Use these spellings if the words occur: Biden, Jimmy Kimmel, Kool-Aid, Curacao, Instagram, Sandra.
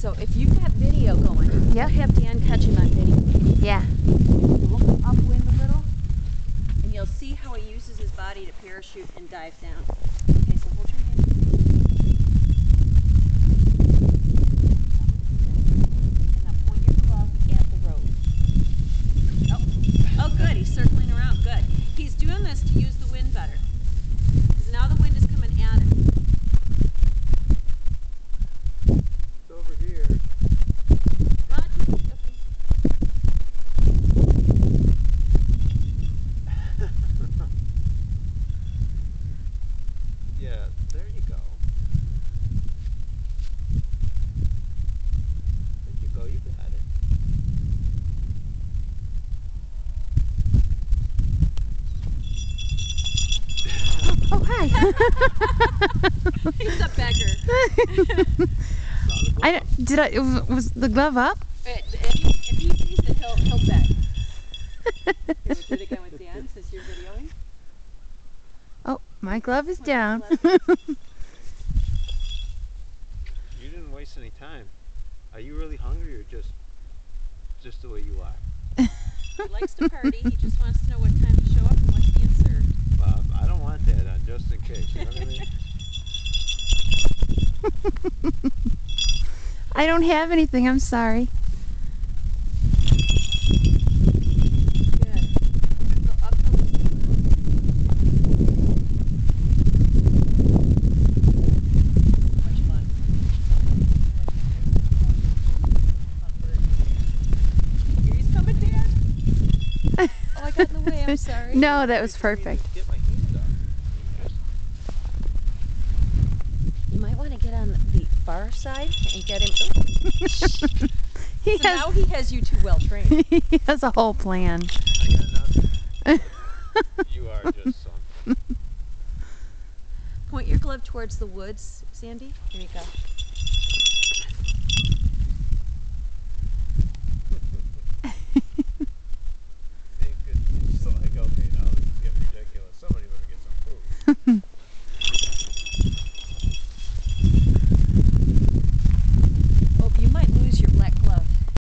So if you've got video going, yep. Have Dan catch him on video. Yeah. Look upwind a little, and you'll see how he uses his body to parachute and dive down. Okay, so hold your hand. And now point your club at the road. Oh, oh good, he's circling around, good. He's doing this to use the wind better, because now the wind is coming at him. He's a beggar. Was the glove up? If he sees it, he'll beg. You want to do it again with Dan since you're videoing? Oh, my glove is down. You didn't waste any time. Are you really hungry or just the way you are? He likes to party. He just wants to know what time to show up and what's being served. Well, I don't want that on just in case, you know what I mean? I don't have anything, I'm sorry. He's coming, Dan. Oh, I got in the way, I'm sorry. No, that was perfect. Bar side and get him. Now he has you two well trained. He has a whole plan. I got nothing. You are just something. Point your glove towards the woods, Sandy. Here you go. It's like, okay, now this is getting ridiculous. Somebody better get some food.